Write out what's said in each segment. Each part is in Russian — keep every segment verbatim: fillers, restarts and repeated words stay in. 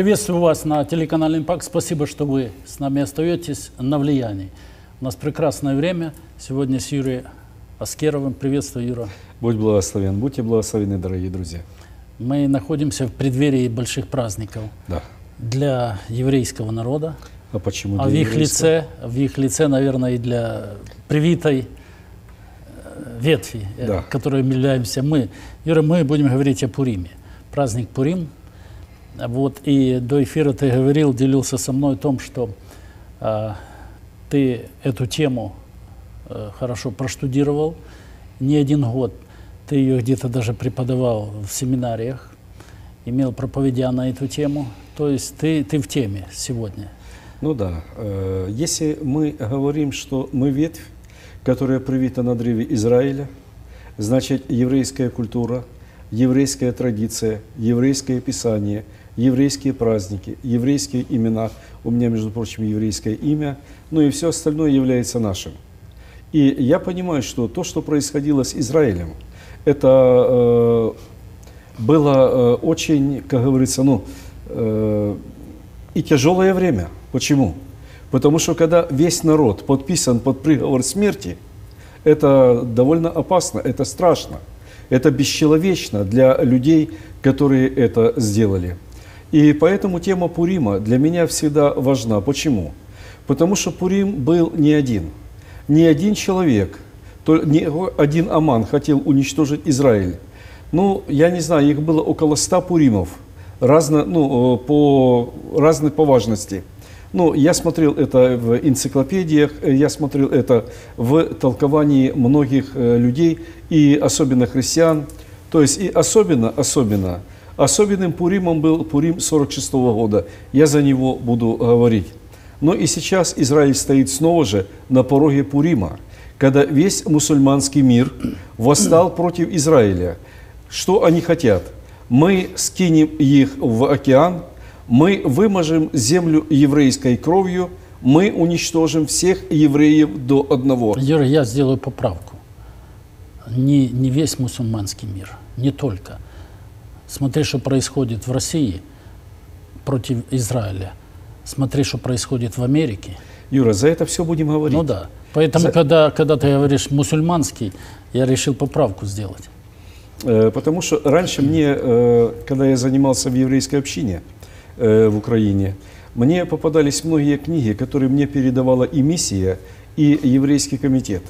Приветствую вас на телеканале Impact. Спасибо, что вы с нами остаетесь на влиянии. У нас прекрасное время. Сегодня с Юрием Аскеровым. Приветствую, Юра. Будь благословен. Будьте благословены, дорогие друзья. Мы находимся в преддверии больших праздников, да, для еврейского народа. А почему для а в их лице, в их лице, наверное, и для привитой ветви, да, которой являемся мы. Юра, мы будем говорить о Пуриме. Праздник Пурим. Вот, и до эфира ты говорил, делился со мной о том, что э, ты эту тему э, хорошо проштудировал не один год. Ты ее где-то даже преподавал в семинариях, имел проповедя на эту тему. То есть ты, ты в теме сегодня. Ну да. Если мы говорим, что мы ветвь, которая привита на древе Израиля, значит, еврейская культура, еврейская традиция, еврейское писание, еврейские праздники, еврейские имена. У меня, между прочим, еврейское имя. Ну и все остальное является нашим. И я понимаю, что то, что происходило с Израилем, это э, было э, очень, как говорится, ну, э, и тяжелое время. Почему? Потому что когда весь народ подписан под приговор смерти, это довольно опасно, это страшно. Это бесчеловечно для людей, которые это сделали. И поэтому тема Пурима для меня всегда важна. Почему? Потому что Пурим был не один. Ни один человек, ни один Аман хотел уничтожить Израиль. Ну, я не знаю, их было около ста Пуримов, разно, ну, по, разной по важности. Ну, я смотрел это в энциклопедиях, я смотрел это в толковании многих людей, и особенно христиан. То есть, и особенно, особенно, особенным Пуримом был Пурим сорок шестого года. Я за него буду говорить. Но и сейчас Израиль стоит снова же на пороге Пурима, когда весь мусульманский мир восстал против Израиля. Что они хотят? Мы скинем их в океан. Мы выможем землю еврейской кровью, мы уничтожим всех евреев до одного. Юра, я сделаю поправку. Не, не весь мусульманский мир, не только. Смотри, что происходит в России против Израиля. Смотри, что происходит в Америке. Юра, за это все будем говорить. Ну да. Поэтому, за... когда, когда ты говоришь «мусульманский», я решил поправку сделать. Потому что раньше мне, когда я занимался в еврейской общине, в Украине, мне попадались многие книги, которые мне передавала и миссия, и еврейский комитет.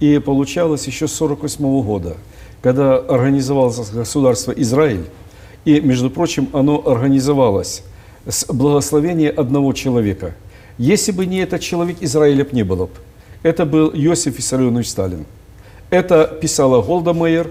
И получалось еще с сорок восьмого года, когда организовалось государство Израиль, и, между прочим, оно организовалось с благословения одного человека. Если бы не этот человек, Израиля бы не было. Это был Иосиф Виссарионович Сталин. Это писала Голда Мейер,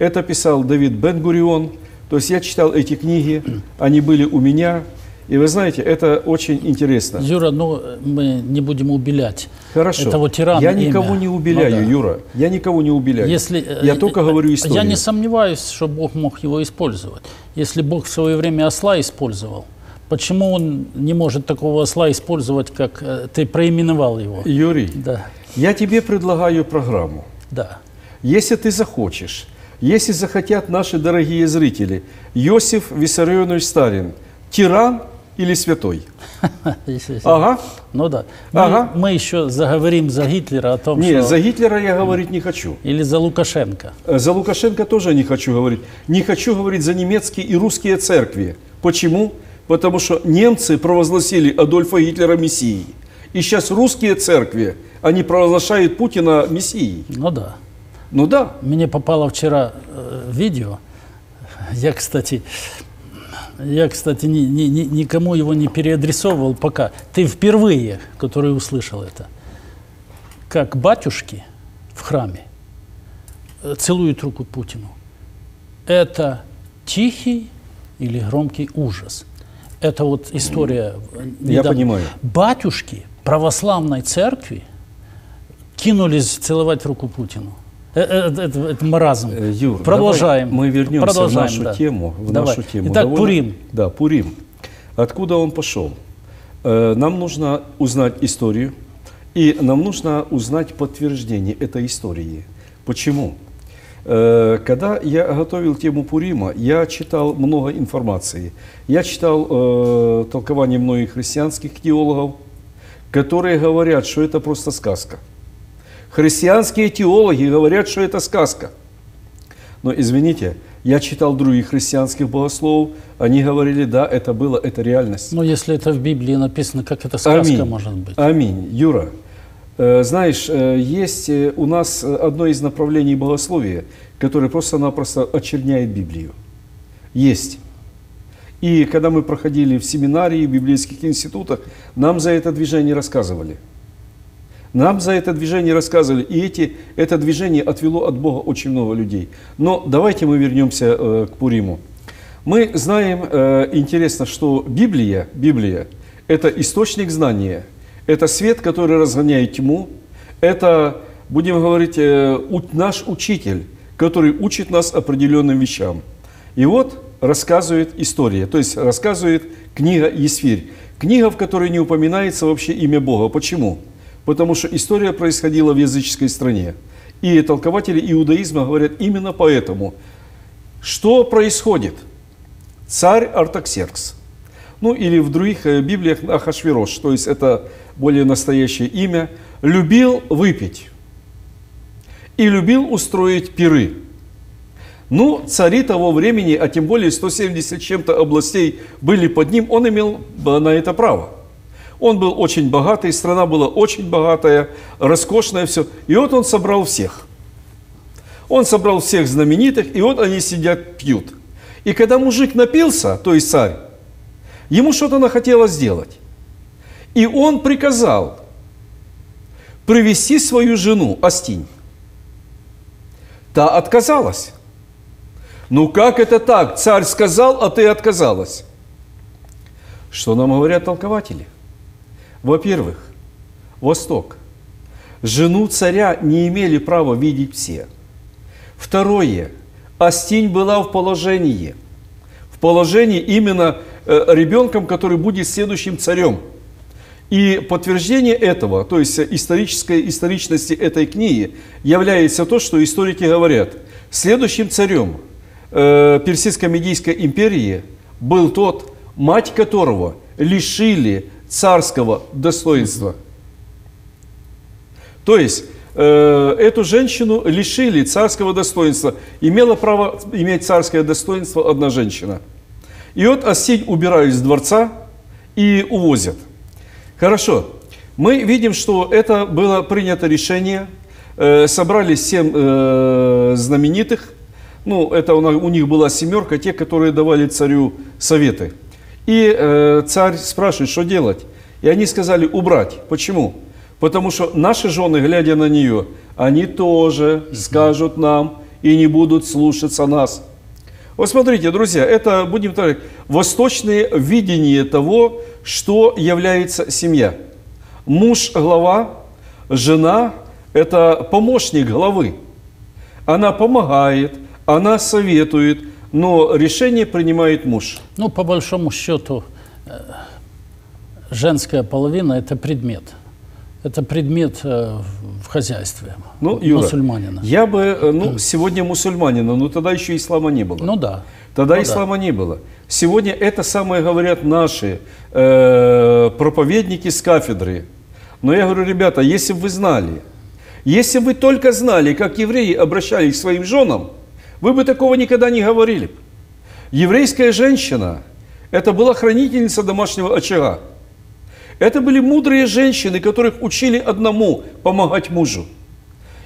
это писал Давид Бен-Гурион. То есть я читал эти книги, они были у меня, и вы знаете, это очень интересно. Юра, ну мы не будем убелять этого тирана. Я никого имя. не убеляю, ну, да. Юра, я никого не убеляю, Если, я только говорю историю. Я не сомневаюсь, что Бог мог его использовать. Если Бог в свое время осла использовал, почему он не может такого осла использовать, как ты проименовал его? Юрий, да, я тебе предлагаю программу. Да. Если ты захочешь... Если захотят наши дорогие зрители, Иосиф Виссарионович Сталин, тиран или святой? Ага. Ну да. Мы, ага. мы еще заговорим за Гитлера о том, не, что... Нет, за Гитлера я говорить не хочу. Или за Лукашенко. За Лукашенко тоже не хочу говорить. Не хочу говорить за немецкие и русские церкви. Почему? Потому что немцы провозгласили Адольфа Гитлера мессией. И сейчас русские церкви, они провозглашают Путина мессией. Ну да. Ну да. Мне попало вчера э, видео. Я, кстати, я, кстати, ни, ни, ни, никому его не переадресовывал пока. Ты впервые, который услышал это, как батюшки в храме целуют руку Путину. Это тихий или громкий ужас. Это вот история. Я понимаю. Батюшки православной церкви кинулись целовать руку Путину. Это, это, это маразм. Юр, продолжаем. Мы вернемся Продолжаем, в нашу да. тему. В нашу тему. Итак, Довольно... Пурим. Да, Пурим. Откуда он пошел? Нам нужно узнать историю, и нам нужно узнать подтверждение этой истории. Почему? Когда я готовил тему Пурима, я читал много информации. Я читал э, толкование многих христианских теологов, которые говорят, что это просто сказка. Христианские теологи говорят, что это сказка. Но, извините, я читал других христианских богословов, они говорили, да, это было, это реальность. Но если это в Библии написано, как это сказка Аминь. Может быть? Аминь. Юра. Знаешь, есть у нас одно из направлений богословия, которое просто-напросто очерняет Библию. Есть. И когда мы проходили в семинарии, в библейских институтах, нам за это движение рассказывали. Нам за это движение рассказывали. И эти, это движение отвело от Бога очень много людей. Но давайте мы вернемся к Пуриму. Мы знаем, интересно, что Библия, Библия – это источник знания. Это свет, который разгоняет тьму. Это, будем говорить, наш учитель, который учит нас определенным вещам. И вот рассказывает история, то есть рассказывает книга Есфирь. Книга, в которой не упоминается вообще имя Бога. Почему? Потому что история происходила в языческой стране. И толкователи иудаизма говорят именно поэтому. Что происходит? Царь Артаксеркс. Ну или в других Библиях Ахашвирос, то есть это более настоящее имя, любил выпить и любил устроить пиры. Ну, цари того времени, а тем более сто семьдесят чем-то областей были под ним, он имел на это право. Он был очень богатый, страна была очень богатая, роскошная, все. И вот он собрал всех. Он собрал всех знаменитых, и вот они сидят, пьют. И когда мужик напился, то есть царь, ему что-то нахотелось сделать. И он приказал привести свою жену, Астинь. Та отказалась. Ну как это так? Царь сказал, а ты отказалась. Что нам говорят толкователи? Во-первых, Восток. Жену царя не имели права видеть все. Второе. Астинь была в положении. В положении именно ребенком, который будет следующим царем. И подтверждение этого, то есть исторической историчности этой книги, является то, что историки говорят. Следующим царем э, Персидско-Медийской империи был тот, мать которого лишили царского достоинства. То есть э, эту женщину лишили царского достоинства. Имела право иметь царское достоинство одна женщина. И вот Астинь убирают с дворца и увозят. Хорошо, мы видим, что это было принято решение, э, собрали семь э, знаменитых, ну, это у, у них была семерка, те, которые давали царю советы. И э, царь спрашивает, что делать? И они сказали, убрать. Почему? Потому что наши жены, глядя на нее, они тоже скажут нам и не будут слушаться нас. Вот смотрите, друзья, это, будем так, восточное видение того, что является семья. Муж – глава, жена – это помощник главы. Она помогает, она советует, но решение принимает муж. Ну, по большому счету, женская половина – это предмет. Это предмет в хозяйстве, ну, Юра, мусульманина. Я бы, ну, сегодня мусульманина, но тогда еще ислама не было. Ну да. Тогда ну, ислама да. не было. Сегодня это самое говорят наши э, проповедники с кафедры. Но я говорю, ребята, если бы вы знали, если бы вы только знали, как евреи обращались к своим женам, вы бы такого никогда не говорили. Еврейская женщина – это была хранительница домашнего очага. Это были мудрые женщины, которых учили одному – помогать мужу.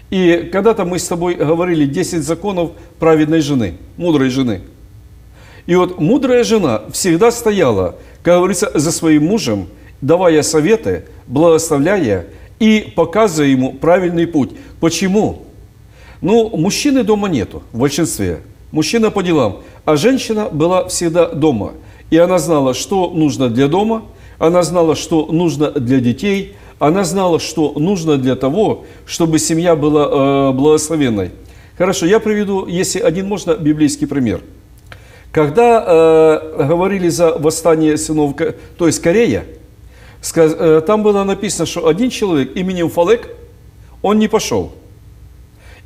И когда-то мы с тобой говорили десять законов праведной жены, мудрой жены. И вот мудрая жена всегда стояла, как говорится, за своим мужем, давая советы, благословляя и показывая ему правильный путь. Почему? Ну, мужчины дома нету в большинстве. Мужчина по делам. А женщина была всегда дома. И она знала, что нужно для дома. Она знала, что нужно для детей, она знала, что нужно для того, чтобы семья была э, благословенной. Хорошо, я приведу, если один можно, библейский пример. Когда э, говорили за восстание сынов, то есть Корея, сказ, э, там было написано, что один человек именем Фалек, он не пошел.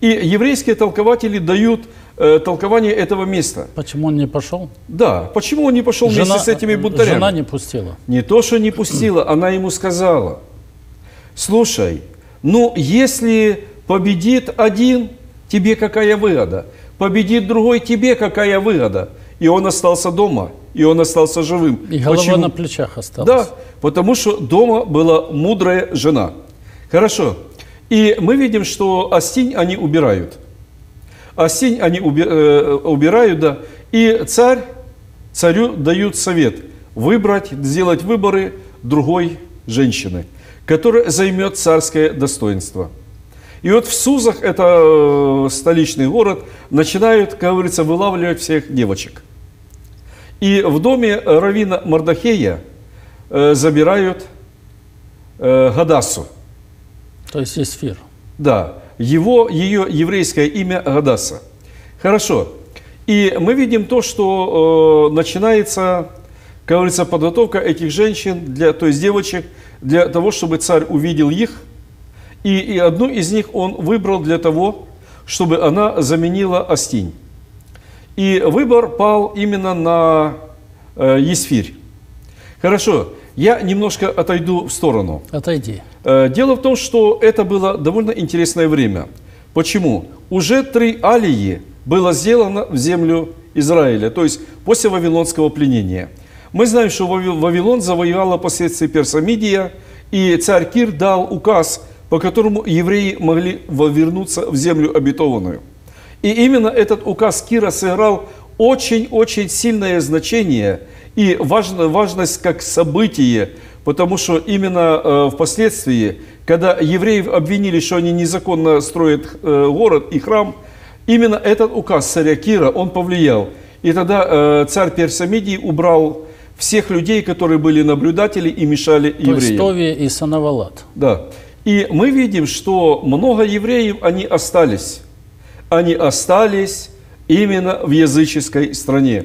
И еврейские толкователи дают э, толкование этого места. Почему он не пошел? Да, почему он не пошел жена, вместе с этими бунтарями? Жена не пустила. Не то, что не пустила, она ему сказала: слушай, ну если победит один, тебе какая выгода? Победит другой, тебе какая выгода? И он остался дома, и он остался живым. И голова почему? На плечах осталась. Да, потому что дома была мудрая жена. Хорошо. И мы видим, что Астинь они убирают. Астинь они уби э, убирают, да. И царь, царю дают совет выбрать, сделать выборы другой женщины, которая займет царское достоинство. И вот в Сузах, это столичный город, начинают, как говорится, вылавливать всех девочек. И в доме раввина Мордохея э, забирают э, Гадасу. То есть Есфирь. Да. Его, ее еврейское имя Гадаса. Хорошо. И мы видим то, что э, начинается, как говорится, подготовка этих женщин, для, то есть девочек, для того, чтобы царь увидел их. И, и одну из них он выбрал для того, чтобы она заменила Астинь. И выбор пал именно на э, Есфирь. Хорошо. Я немножко отойду в сторону. Отойди. Дело в том, что это было довольно интересное время. Почему? Уже три алии было сделано в землю Израиля, то есть после вавилонского пленения. Мы знаем, что Вавилон завоевала впоследствии Персамидия, и царь Кир дал указ, по которому евреи могли вернуться в землю обетованную. И именно этот указ Кира сыграл очень-очень сильное значение и важность как событие, потому что именно впоследствии, когда евреев обвинили, что они незаконно строят город и храм, именно этот указ царя Кира, он повлиял. И тогда царь Персамидий убрал всех людей, которые были наблюдатели и мешали То евреям. То есть Тови и Санавалат. Да. И мы видим, что много евреев, они остались. Они остались именно в языческой стране.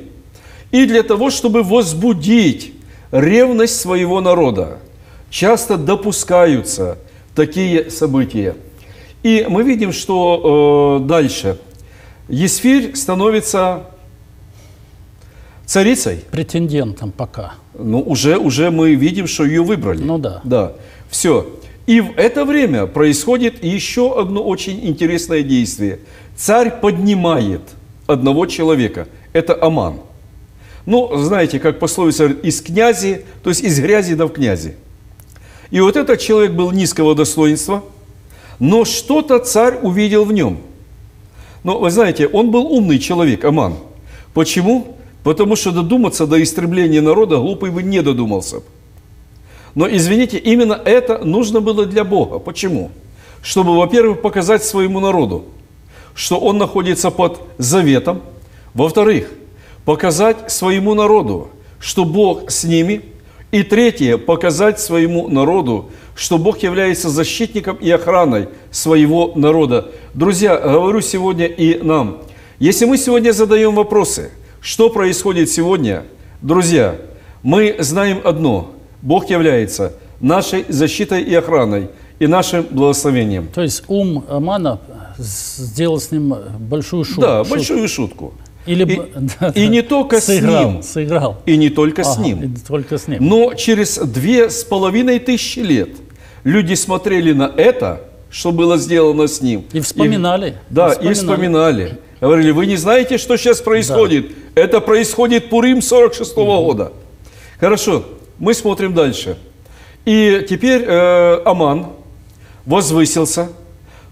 И для того, чтобы возбудить ревность своего народа, часто допускаются такие события. И мы видим, что э, дальше. Есфирь становится царицей. Претендентом пока. Ну, уже, уже мы видим, что ее выбрали. Ну да. Да, все. И в это время происходит еще одно очень интересное действие. Царь поднимает одного человека. Это Аман. Ну, знаете, как пословица, из князи, то есть из грязи до князи. И вот этот человек был низкого достоинства, но что-то царь увидел в нем. Но, вы знаете, он был умный человек, Аман. Почему? Потому что додуматься до истребления народа глупый бы не додумался. Но, извините, именно это нужно было для Бога. Почему? Чтобы, во-первых, показать своему народу, что он находится под заветом. Во-вторых, показать своему народу, что Бог с ними. И третье, показать своему народу, что Бог является защитником и охраной своего народа. Друзья, говорю сегодня и нам. Если мы сегодня задаем вопросы, что происходит сегодня, друзья, мы знаем одно. Бог является нашей защитой и охраной, и нашим благословением. То есть ум Амана сделал с ним большую шутку. Да, большую шутку. Или... И, да, и да. не только сыграл, с ним. Сыграл. И не только, ага, с ним. И не только с ним. Но через две с половиной тысячи лет люди смотрели на это, что было сделано с ним. И вспоминали. И, да, вспоминали. и вспоминали. Говорили, вы не знаете, что сейчас происходит? Да. Это происходит Пурим сорок шестого года. Хорошо, мы смотрим дальше. И теперь э, Аман возвысился,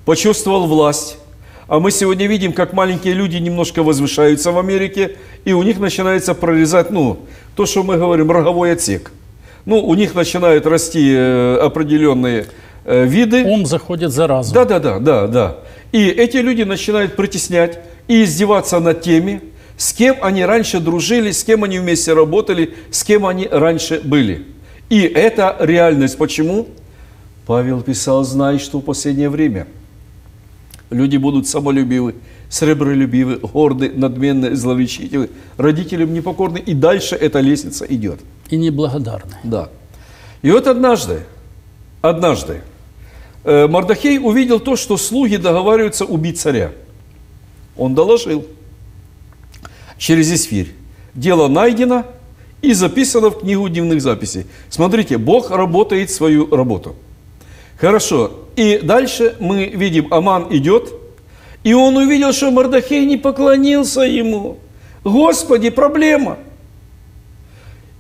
почувствовал власть. А мы сегодня видим, как маленькие люди немножко возвышаются в Америке, и у них начинается прорезать, ну, то, что мы говорим, роговой отсек. Ну, у них начинают расти определенные виды. Ум заходит за разум. Да, да, да, да, да. И эти люди начинают притеснять и издеваться над теми, с кем они раньше дружили, с кем они вместе работали, с кем они раньше были. И это реальность. Почему? Павел писал, знай, что в последнее время люди будут самолюбивы, сребролюбивы, горды, надменны, зловещитивы, родителям непокорны. И дальше эта лестница идет. И неблагодарны. Да. И вот однажды, однажды Мордохей увидел то, что слуги договариваются убить царя. Он доложил через Есфирь. Дело найдено и записано в книгу дневных записей. Смотрите, Бог работает свою работу. Хорошо. И дальше мы видим, Аман идет, и он увидел, что Мордохей не поклонился ему. Господи, проблема!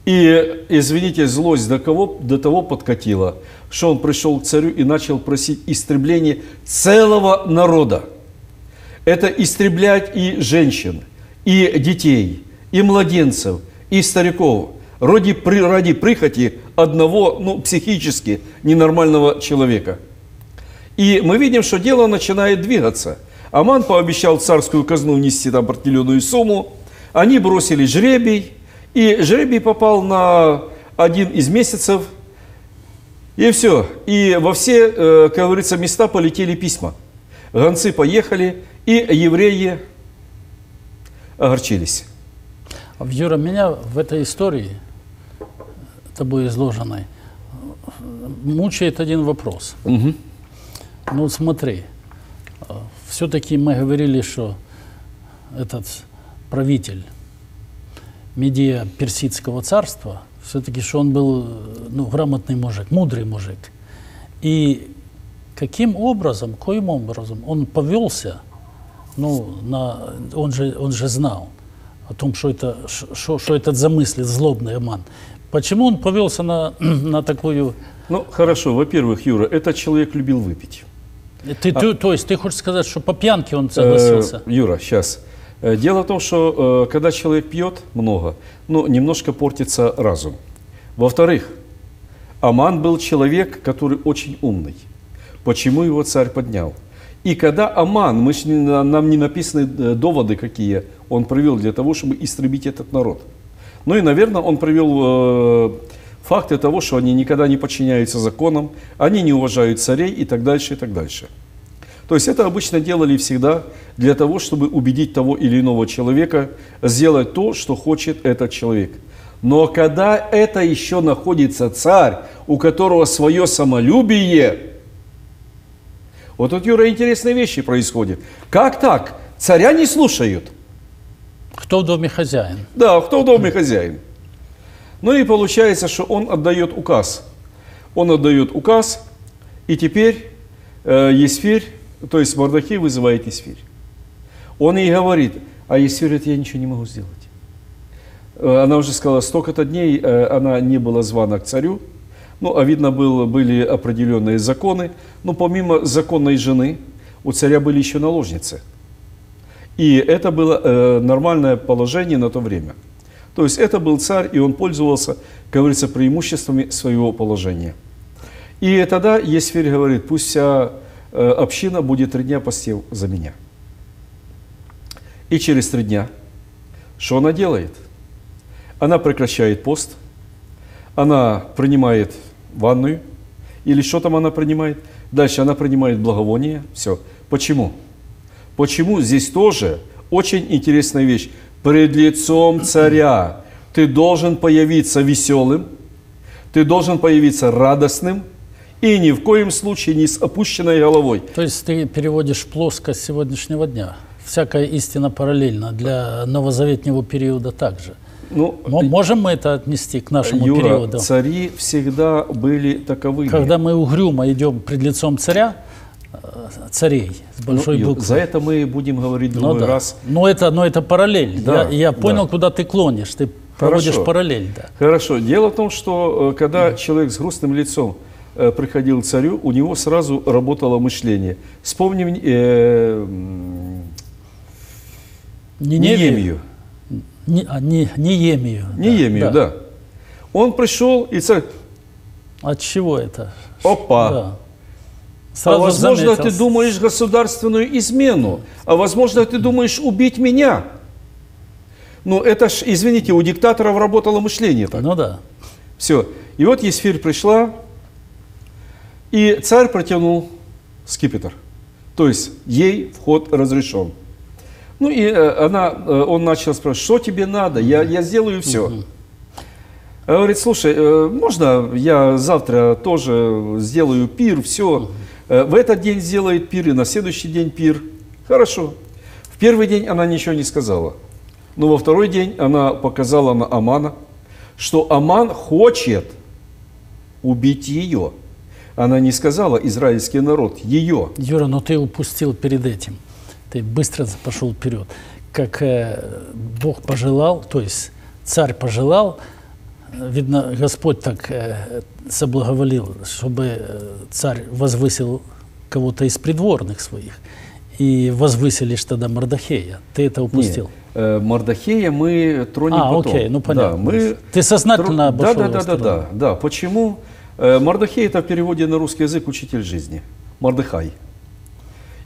И, извините, злость до, кого, до того подкатила, что он пришел к царю и начал просить истребления целого народа. Это истреблять и женщин, и детей, и младенцев, и стариков. Ради, ради прихоти одного, ну, психически ненормального человека. И мы видим, что дело начинает двигаться. Аман пообещал царскую казну внести там определенную сумму. Они бросили жребий. И жребий попал на один из месяцев. И все. И во все, как говорится, места полетели письма. Гонцы поехали, и евреи огорчились. Юра, меня в этой истории, тобой изложенной, мучает один вопрос. Угу. Ну смотри, все-таки мы говорили, что этот правитель Медия персидского царства, все-таки, что он был, ну, грамотный мужик, мудрый мужик. И каким образом, коим образом он повелся, ну, на, он, же, он же знал о том, что, это, что, что этот замыслит злобный Аман. Почему он повелся на, на такую... Ну, хорошо. Во-первых, Юра, этот человек любил выпить. Ты, а... ты, то есть ты хочешь сказать, что по пьянке он согласился? Э, Юра, сейчас... Дело в том, что когда человек пьет много, ну, немножко портится разум. Во-вторых, Аман был человек, который очень умный. Почему его царь поднял? И когда Аман, мы, нам не написаны доводы, какие он привел для того, чтобы истребить этот народ. Ну и, наверное, он привел факты того, что они никогда не подчиняются законам, они не уважают царей и так дальше, и так дальше. То есть это обычно делали всегда для того, чтобы убедить того или иного человека сделать то, что хочет этот человек. Но когда это еще находится царь, у которого свое самолюбие, вот тут, Юра, интересные вещи происходят. Как так? Царя не слушают. Кто в доме хозяин? Да, кто в доме хозяин. Ну и получается, что он отдает указ. Он отдает указ, и теперь э, Есфирь, то есть Мордохей вызывает Есфирь. Он ей говорит, а Есфирь говорит, я ничего не могу сделать. Она уже сказала, столько-то дней она не была звана к царю. Ну, а видно, было, были определенные законы. Но помимо законной жены, у царя были еще наложницы. И это было нормальное положение на то время. То есть это был царь, и он пользовался, как говорится, преимуществами своего положения. И тогда Есфирь говорит, пусть вся... община будет три дня постел за меня. И через три дня, что она делает? Она прекращает пост, она принимает ванную, или что там она принимает? Дальше она принимает благовоние, все. Почему? Почему здесь тоже очень интересная вещь. Пред лицом царя ты должен появиться веселым, ты должен появиться радостным, и ни в коем случае не с опущенной головой. То есть ты переводишь плоскость сегодняшнего дня. Всякая истина параллельна для новозаветнего периода также. Ну, можем мы это отнести к нашему, Юра, периоду? Цари всегда были таковыми. Когда мы угрюмо идем пред лицом царя, царей с большой, ну, буквы. За это мы будем говорить в другой, ну, да, раз. Но это, но это параллель. Да, я, я понял, да, куда ты клонишь. Ты проводишь параллель. Да. Хорошо. Дело в том, что когда, да, человек с грустным лицом приходил к царю, у него сразу работало мышление. Вспомним э, Неемию. Не, не, Неемию. Неемию, да, да, да. Он пришел, и царь... От чего это? Опа! Да. А возможно, заметился. Ты думаешь государственную измену, а возможно, ты думаешь убить меня. Ну, это ж, извините, у диктаторов работало мышление так. Ну да. Все. И вот Есфирь пришла, и царь протянул скипетр, то есть ей вход разрешен. Ну и она, он начал спрашивать, что тебе надо, я, я сделаю все. Угу. Говорит, слушай, можно я завтра тоже сделаю пир, все. Угу. В этот день сделает пир, и на следующий день пир. Хорошо. В первый день она ничего не сказала. Но во второй день она показала на Амана, что Аман хочет убить ее. Она не сказала, израильский народ, ее. Юра, но ты упустил перед этим. Ты быстро пошел вперед. Как Бог пожелал, то есть царь пожелал, видно, Господь так соблаговолил, чтобы царь возвысил кого-то из придворных своих. И возвысили тогда Мордохея. Ты это упустил. Нет, Мордохея мы тронем а, потом. А, окей, ну понятно. Да, мы... Ты сознательно обошел да, да, да, да, да, да. Почему? Мордохей — это в переводе на русский язык «учитель жизни». Мордехай.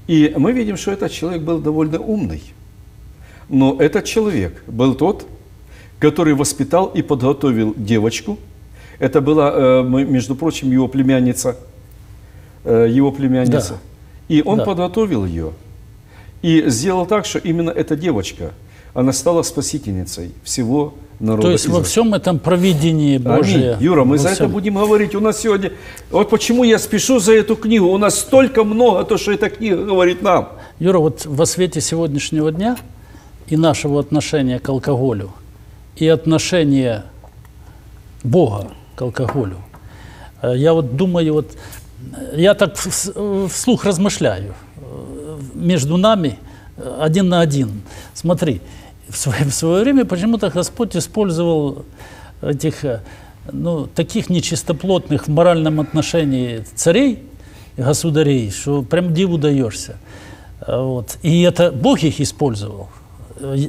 И мы видим, что этот человек был довольно умный. Но этот человек был тот, который воспитал и подготовил девочку. Это была, между прочим, его племянница. Его племянница. Да. И он да. подготовил ее. И сделал так, что именно эта девочка, она стала спасительницей всего народа. То есть Израиля. Во всем этом провидении Божие. Аминь. Юра, мы во за всем. Это будем говорить. У нас сегодня... Вот почему я спешу за эту книгу. У нас столько много, то, что эта книга говорит нам. Юра, вот во свете сегодняшнего дня и нашего отношения к алкоголю, и отношения Бога к алкоголю, я вот думаю, вот я так вслух размышляю между нами один на один. Смотри, в свое, в свое время почему-то Господь использовал этих, ну, таких нечистоплотных в моральном отношении царей, государей, что прям диву даешься. Вот. И это Бог их использовал. И,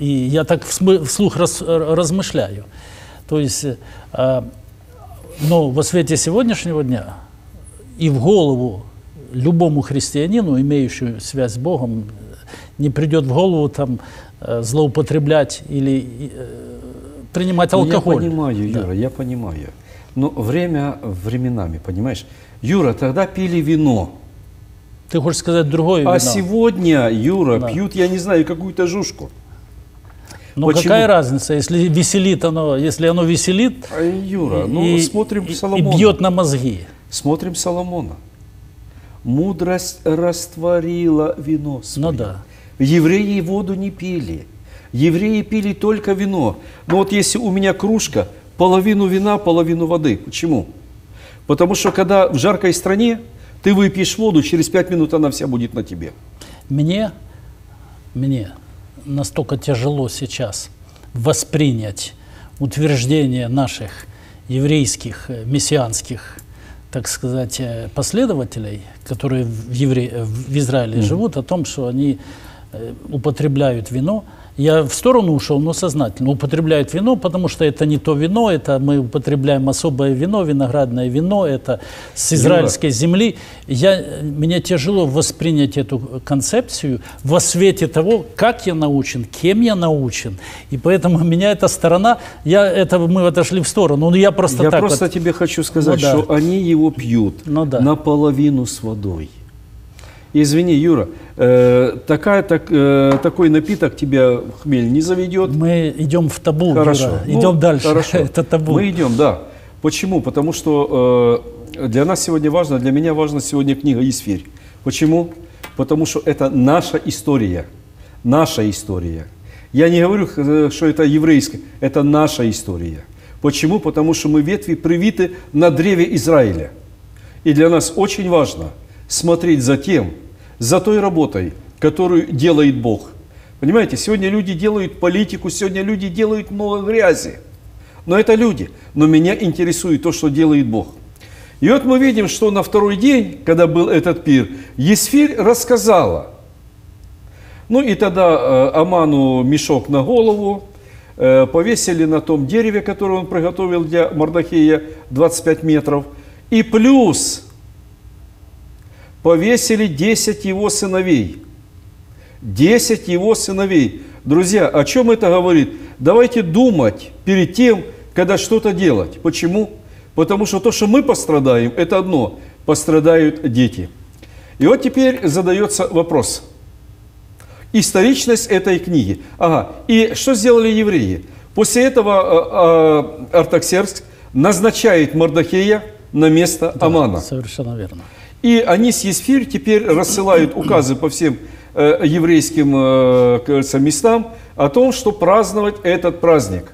и я так вслух раз, размышляю. То есть, но во свете сегодняшнего дня и в голову любому христианину, имеющему связь с Богом, не придет в голову там злоупотреблять или принимать алкоголь. Ну, я понимаю, да. Юра, я понимаю. Но время временами, понимаешь? Юра, тогда пили вино. Ты хочешь сказать другое вино? А сегодня, Юра, да. пьют, я не знаю, какую-то жушку. Ну, почему? Какая разница, если веселит оно, если оно веселит а, Юра, и, ну, смотрим и, и бьет на мозги. Смотрим Соломона. Мудрость растворила вино свое. Ну, да. Евреи воду не пили. Евреи пили только вино. Но вот если у меня кружка, половину вина, половину воды. Почему? Потому что когда в жаркой стране ты выпьешь воду, через пять минут она вся будет на тебе. Мне, мне настолько тяжело сейчас воспринять утверждение наших еврейских, мессианских, так сказать, последователей, которые в, Евре... в Израиле mm-hmm. живут, о том, что они употребляют вино. Я в сторону ушел, но сознательно. Употребляют вино, потому что это не то вино, это мы употребляем особое вино, виноградное вино, это с израильской земли. Я, мне тяжело воспринять эту концепцию во свете того, как я научен, кем я научен. И поэтому у меня эта сторона, я, это, мы отошли в сторону. Но я просто, я так просто вот... тебе хочу сказать, ну, да. что они его пьют ну, да. наполовину с водой. Извини, Юра, э, такая, так, э, такой напиток тебя хмель не заведет. Мы идем в табу, хорошо. Юра. Ну, идем дальше. Хорошо. Это табу. Мы идем, да. Почему? Потому что э, для нас сегодня важно, для меня важна сегодня книга «Есфирь». Почему? Потому что это наша история. Наша история. Я не говорю, что это еврейская, это наша история. Почему? Потому что мы ветви привиты на древе Израиля. И для нас очень важно смотреть за тем, за той работой, которую делает Бог. Понимаете, сегодня люди делают политику, сегодня люди делают много грязи. Но это люди. Но меня интересует то, что делает Бог. И вот мы видим, что на второй день, когда был этот пир, Есфирь рассказала. Ну и тогда Аману мешок на голову повесили на том дереве, которое он приготовил для Мордохея, двадцать пять метров. И плюс... повесили десять его сыновей. десять его сыновей. Друзья, о чем это говорит? Давайте думать перед тем, когда что-то делать. Почему? Потому что то, что мы пострадаем, это одно. Пострадают дети. И вот теперь задается вопрос. Историчность этой книги. Ага. И что сделали евреи? После этого Артаксеркс назначает Мордохея на место Амана. Да, совершенно верно. И они с Есфирь теперь рассылают указы по всем э, еврейским э, кажется, местам о том, что праздновать этот праздник.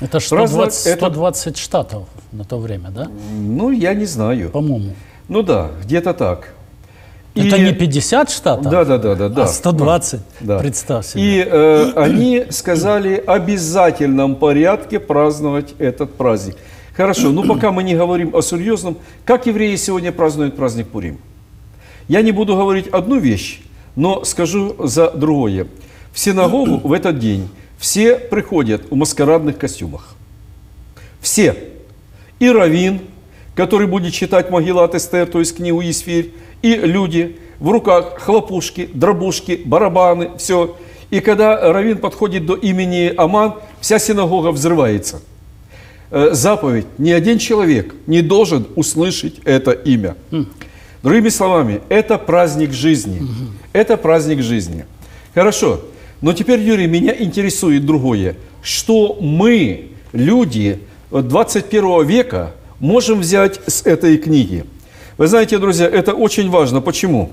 Это сто двадцать, сто двадцать этот... штатов на то время, да? Ну, я не знаю. По-моему. Ну да, где-то так. Это и... не пятьдесят штатов, да, да, да, да, да. а сто двадцать, да. Представь себе. И э, они сказали в обязательном порядке праздновать этот праздник. Хорошо, но пока мы не говорим о серьезном, как евреи сегодня празднуют праздник Пурим? Я не буду говорить одну вещь, но скажу за другое. В синагогу в этот день все приходят в маскарадных костюмах. Все. И раввин, который будет читать Магилат Эстер, то есть книгу Есфирь, и люди, в руках хлопушки, дробушки, барабаны, все. И когда раввин подходит до имени Аман, вся синагога взрывается. Заповедь: ни один человек не должен услышать это имя. Другими словами, это праздник жизни. Это праздник жизни. Хорошо. Но теперь, Юрий, меня интересует другое. Что мы, люди двадцать первого века, можем взять с этой книги? Вы знаете, друзья, это очень важно. Почему?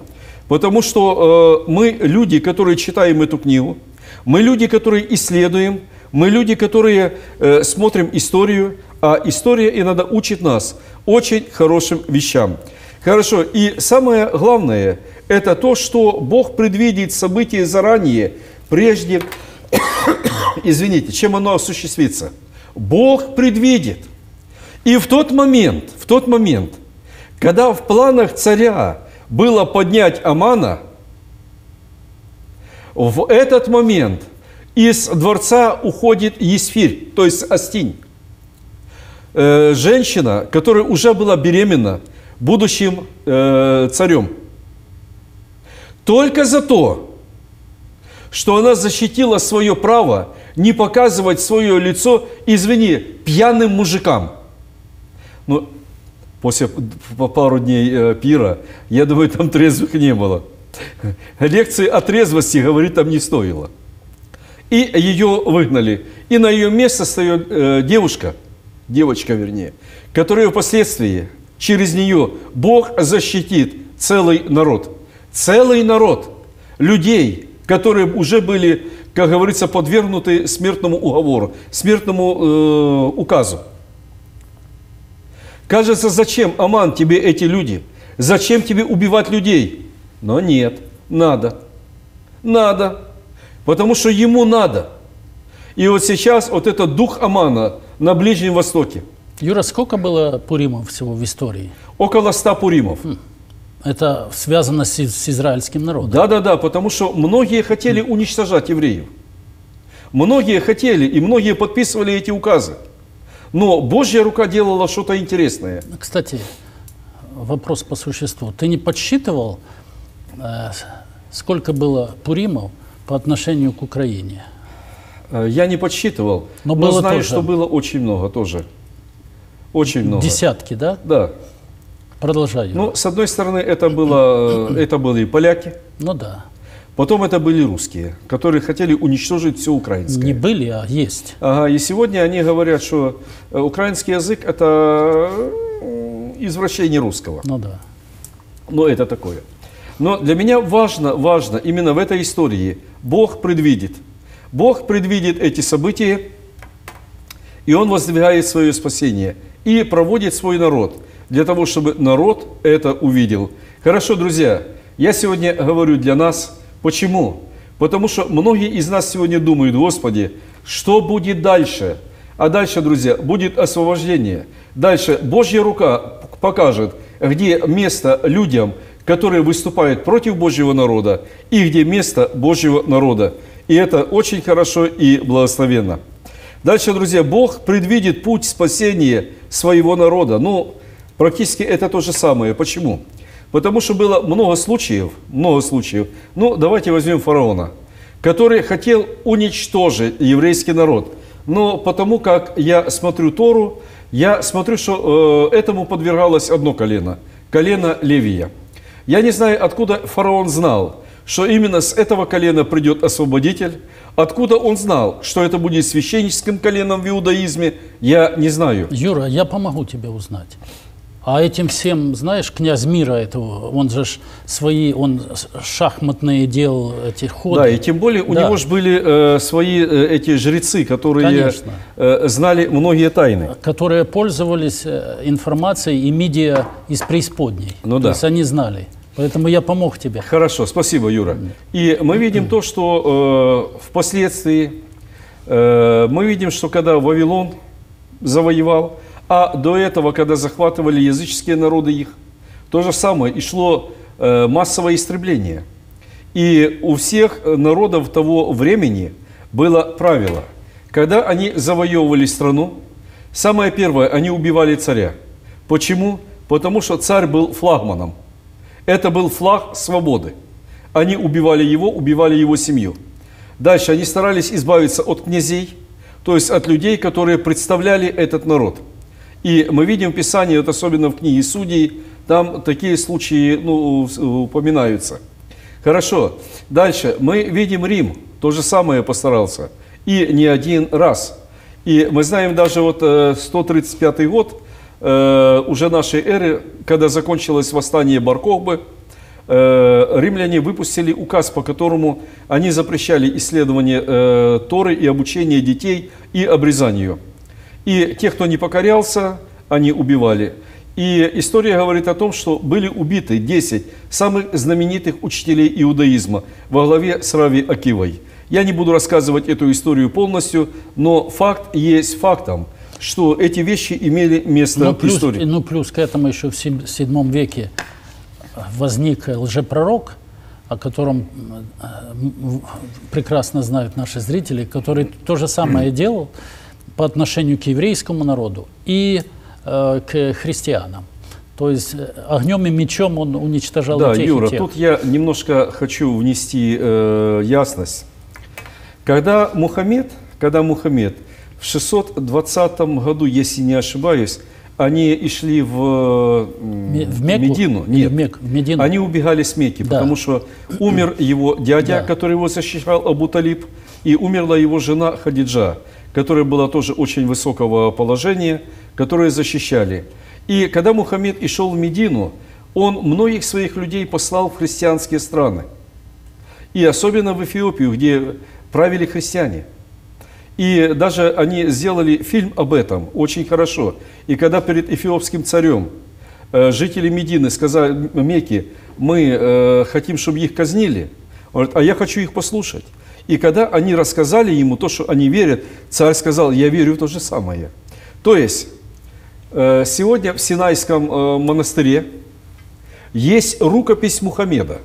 Потому что э, мы люди, которые читаем эту книгу, мы люди, которые исследуем, мы люди, которые э, смотрим историю, а история иногда учит нас очень хорошим вещам. Хорошо, и самое главное, это то, что Бог предвидит события заранее, прежде, извините, чем оно осуществится. Бог предвидит. И в тот момент, в тот момент, когда в планах царя было поднять Амана, в этот момент из дворца уходит Есфирь, то есть Астинь. Женщина, которая уже была беременна будущим царем. Только за то, что она защитила свое право не показывать свое лицо, извини, пьяным мужикам. Ну, после пару дней пира, я думаю, там трезвых не было. Лекции о трезвости говорить там не стоило. И ее выгнали. И на ее место встает э, девушка, девочка вернее, которая впоследствии через нее Бог защитит целый народ. Целый народ людей, которые уже были, как говорится, подвергнуты смертному уговору, смертному э, указу. Кажется, зачем, Аман, тебе эти люди? Зачем тебе убивать людей? Но нет, надо. Надо. Потому что ему надо. И вот сейчас вот этот дух Амана на Ближнем Востоке. Юра, сколько было пуримов всего в истории? Около ста пуримов. Это связано с, с израильским народом? Да-да-да, потому что многие хотели уничтожать евреев. Многие хотели, и многие подписывали эти указы. Но Божья рука делала что-то интересное. Кстати, вопрос по существу. Ты не подсчитывал, сколько было пуримов по отношению к Украине? Я не подсчитывал, но, но знаю, тоже. Что было очень много тоже. Очень много. Десятки, да? Да. Продолжаю. Ну, с одной стороны, это, было, это были поляки. Ну да. Потом это были русские, которые хотели уничтожить все украинское. Не были, а есть. Ага, и сегодня они говорят, что украинский язык – это извращение русского. Ну да. Но это такое. Но для меня важно, важно именно в этой истории. Бог предвидит. Бог предвидит эти события, и Он воздвигает свое спасение. И проводит свой народ, для того, чтобы народ это увидел. Хорошо, друзья, я сегодня говорю для нас. Почему? Потому что многие из нас сегодня думают: Господи, что будет дальше? А дальше, друзья, будет освобождение. Дальше Божья рука покажет, где место людям, которые выступают против Божьего народа, и где место Божьего народа. И это очень хорошо и благословенно. Дальше, друзья, Бог предвидит путь спасения своего народа. Ну, практически это то же самое. Почему? Потому что было много случаев, много случаев. Ну, давайте возьмем фараона, который хотел уничтожить еврейский народ. Но потому как я смотрю Тору, я смотрю, что э, этому подвергалось одно колено, колено Левия. Я не знаю, откуда фараон знал, что именно с этого колена придет освободитель. Откуда он знал, что это будет священническим коленом в иудаизме, я не знаю. Юра, я помогу тебе узнать. А этим всем, знаешь, князь мира этого, он же свои, он шахматные делал эти ходы. Да, и тем более у да. него же были э, свои э, эти жрецы, которые э, знали многие тайны. Которые пользовались информацией и медиа из преисподней. Ну, да. То есть они знали. Поэтому я помог тебе. Хорошо, спасибо, Юра. И мы видим то, что э, впоследствии, э, мы видим, что когда Вавилон завоевал, а до этого, когда захватывали языческие народы их, то же самое, и шло э, массовое истребление. И у всех народов того времени было правило. Когда они завоевывали страну, самое первое, они убивали царя. Почему? Потому что царь был флагманом. Это был флаг свободы. Они убивали его, убивали его семью. Дальше они старались избавиться от князей, то есть от людей, которые представляли этот народ. И мы видим в Писании, вот особенно в книге Судей, там такие случаи ну, упоминаются. Хорошо. Дальше. Мы видим Рим. То же самое постарался. И не один раз. И мы знаем даже вот сто тридцать пятый год уже нашей эры, когда закончилось восстание Бар-Кохбы, римляне выпустили указ, по которому они запрещали исследование Торы и обучение детей и обрезанию. И те, кто не покорялся, они убивали. И история говорит о том, что были убиты десять самых знаменитых учителей иудаизма во главе с Рави Акивой. Я не буду рассказывать эту историю полностью, но факт есть фактом, что эти вещи имели место в истории. Ну, плюс к этому еще в седьмом веке возник лжепророк, о котором прекрасно знают наши зрители, который то же самое делал по отношению к еврейскому народу и э, к христианам. То есть огнем и мечом он уничтожал да, и тех, Юра, и тех. Тут я немножко хочу внести э, ясность. Когда Мухаммед, когда Мухаммед в шестьсот двадцатом году, если не ошибаюсь, они и шли в, в Медину. Нет, в Мек, в Медину. Они убегали с Мекки, да. потому что умер его дядя, да. который его защищал, Абу-Талиб, и умерла его жена Хадиджа, которая была тоже очень высокого положения, которые защищали. И когда Мухаммед и шел в Медину, он многих своих людей послал в христианские страны. И особенно в Эфиопию, где правили христиане. И даже они сделали фильм об этом очень хорошо. И когда перед эфиопским царем жители Медины сказали Мекки, мы хотим, чтобы их казнили, он говорит, а я хочу их послушать. И когда они рассказали ему то, что они верят, царь сказал, я верю в то же самое. То есть, сегодня в Синайском монастыре есть рукопись Мухаммеда,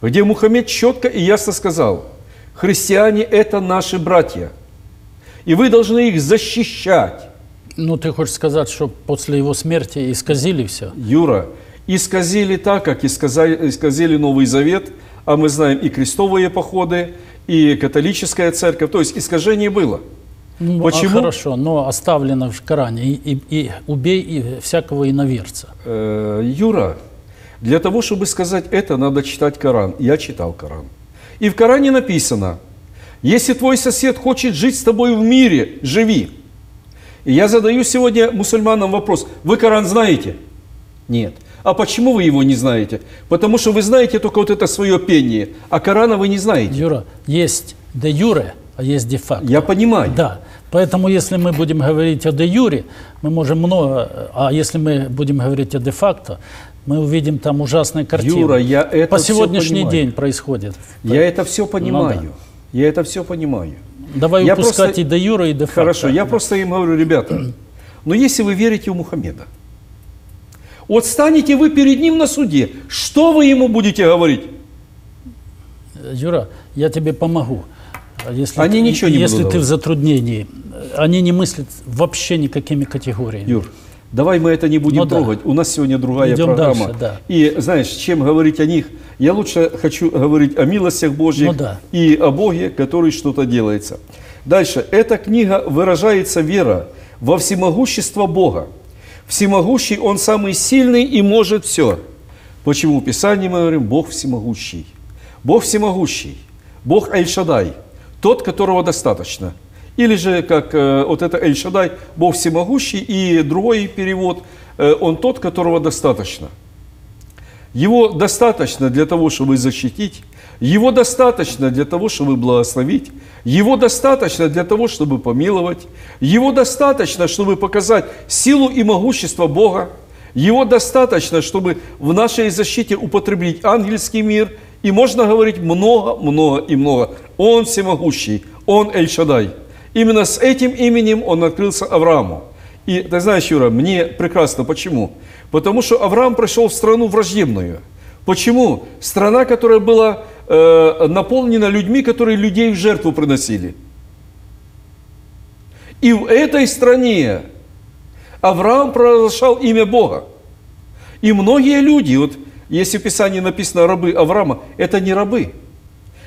где Мухаммед четко и ясно сказал, христиане это наши братья, и вы должны их защищать. Ну, ты хочешь сказать, что после его смерти исказили все? Юра, исказили так, как исказили Новый Завет, а мы знаем и крестовые походы, и католическая церковь, то есть искажение было. Ну, почему? А хорошо, но оставлено в Коране, и, и, и убей и всякого иноверца. Э, Юра, для того, чтобы сказать это, надо читать Коран. Я читал Коран. И в Коране написано, если твой сосед хочет жить с тобой в мире, живи. И я задаю сегодня мусульманам вопрос, вы Коран знаете? Нет. А почему вы его не знаете? Потому что вы знаете только вот это свое пение, а Корана вы не знаете. Юра, есть де юре, а есть де факто. Я понимаю. Да. Поэтому, если мы будем говорить о де юре, мы можем много, а если мы будем говорить о де факто, мы увидим там ужасные картины. Юра, я это по сегодняшний все день происходит. Я это все понимаю. Ну, да. Я это все понимаю. Давай я упускать просто... и де юре, и де факто. Хорошо, я да. просто им говорю, ребята, но если вы верите в Мухаммеда, вот станете вы перед ним на суде, что вы ему будете говорить? Юра, я тебе помогу. Если они ты, ничего не Если ты говорить. в затруднении, они не мыслят вообще никакими категориями. Юр, давай мы это не будем ну, трогать. Да. У нас сегодня другая Идем программа. Дальше, да. И знаешь, чем говорить о них, я лучше хочу говорить о милостях Божьих ну, да. и о Боге, который что-то делается. Дальше. Эта книга выражается вера во всемогущество Бога. Всемогущий, Он самый сильный и может все. Почему в Писании мы говорим Бог всемогущий? Бог всемогущий, Бог Эль-Шадай, тот, которого достаточно. Или же, как вот это Эль-Шадай, Бог всемогущий, и другой перевод, он тот, которого достаточно. Его достаточно для того, чтобы защитить, его достаточно для того, чтобы благословить, его достаточно для того, чтобы помиловать, его достаточно, чтобы показать силу и могущество Бога, его достаточно, чтобы в нашей защите употребить ангельский мир, и можно говорить много, много и много. Он всемогущий, он Эль-Шадай. Именно с этим именем он открылся Аврааму. И ты знаешь, Юра, мне прекрасно почему. Потому что Авраам пришел в страну враждебную. Почему? Страна, которая была э, наполнена людьми, которые людей в жертву приносили. И в этой стране Авраам провозглашал имя Бога. И многие люди, вот если в Писании написано «рабы Авраама», это не рабы.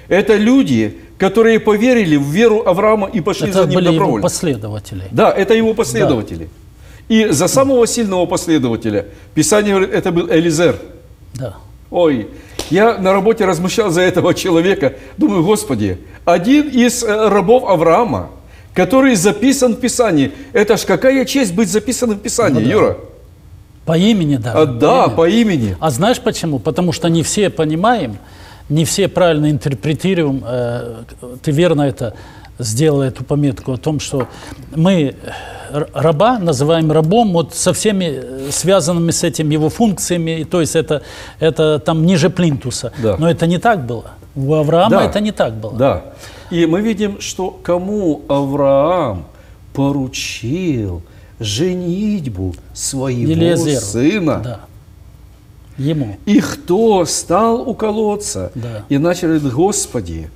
Это люди, которые поверили в веру Авраама и пошли это за ним добровольно. Это были его последователи. Да, это его последователи. Да. И за самого сильного последователя, Писание говорит, это был Элизер. Да. Ой, я на работе размышлял за этого человека. Думаю, Господи, один из рабов Авраама, который записан в Писании. Это ж какая честь быть записанным в Писании, ну, да. Юра? По имени, да. А, да, по имени. по имени. А знаешь почему? Потому что не все понимаем, не все правильно интерпретируем. Ты верно это сделал, эту пометку о том, что мы раба называем рабом вот со всеми связанными с этим его функциями. И, то есть это, это там ниже плинтуса. Да. Но это не так было. У Авраама да. это не так было. Да. И мы видим, что кому Авраам поручил женитьбу своего Елизеру. сына. Да. Ему. И кто стал у колодца? Да. И начал говорить, Господи.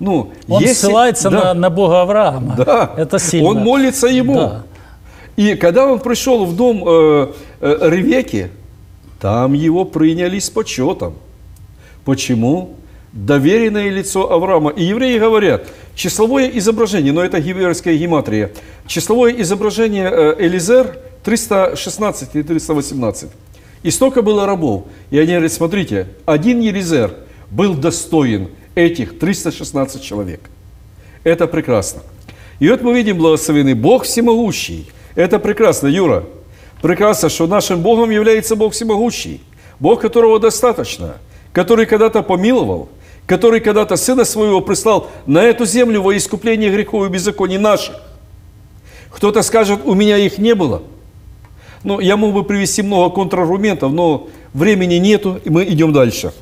Ну, он если... ссылается да. на, на Бога Авраама. Да. Это сильно. Он молится ему. Да. И когда он пришел в дом э, э, Ревеки, там его приняли с почетом. Почему? Доверенное лицо Авраама. И евреи говорят, числовое изображение, но это гиверская гематрия, числовое изображение э, Элизер триста шестнадцать и триста восемнадцать. И столько было рабов. И они говорят, смотрите, один Елизер был достоин этих трёхсот шестнадцати человек. Это прекрасно. И вот мы видим, благословенный Бог всемогущий. Это прекрасно, Юра. Прекрасно, что нашим Богом является Бог всемогущий. Бог, которого достаточно. Который когда-то помиловал. Который когда-то Сына Своего прислал на эту землю во искупление грехов и беззаконий наших. Кто-то скажет, у меня их не было. Ну, я мог бы привести много контраргументов, но времени нету, и мы идем дальше.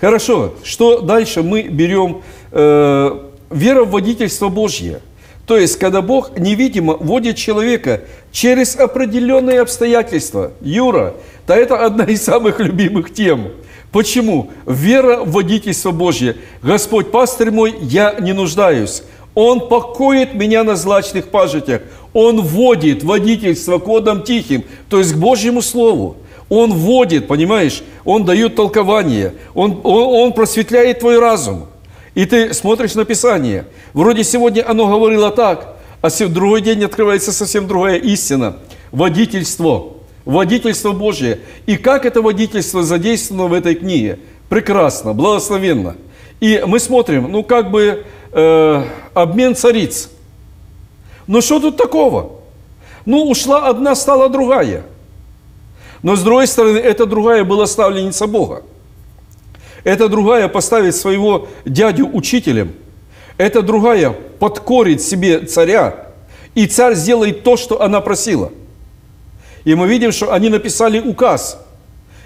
Хорошо, что дальше мы берем? Э, вера в водительство Божье. То есть, когда Бог невидимо водит человека через определенные обстоятельства. Юра, да это одна из самых любимых тем. Почему? Вера в водительство Божье. Господь пастырь мой, я не нуждаюсь. Он покоит меня на злачных пажитях. Он водит водительство к водам тихим, то есть к Божьему Слову. Он водит, понимаешь? Он дает толкование. Он, он, он просветляет твой разум. И ты смотришь на Писание. Вроде сегодня оно говорило так, а в другой день открывается совсем другая истина. Водительство. Водительство Божье. И как это водительство задействовано в этой книге? Прекрасно, благословенно. И мы смотрим, ну как бы э, обмен цариц. Ну что тут такого? Ну ушла одна, стала другая. Но с другой стороны, эта другая была ставленница Бога. Эта другая поставит своего дядю учителем. Эта другая подкорит себе царя. И царь сделает то, что она просила. И мы видим, что они написали указ.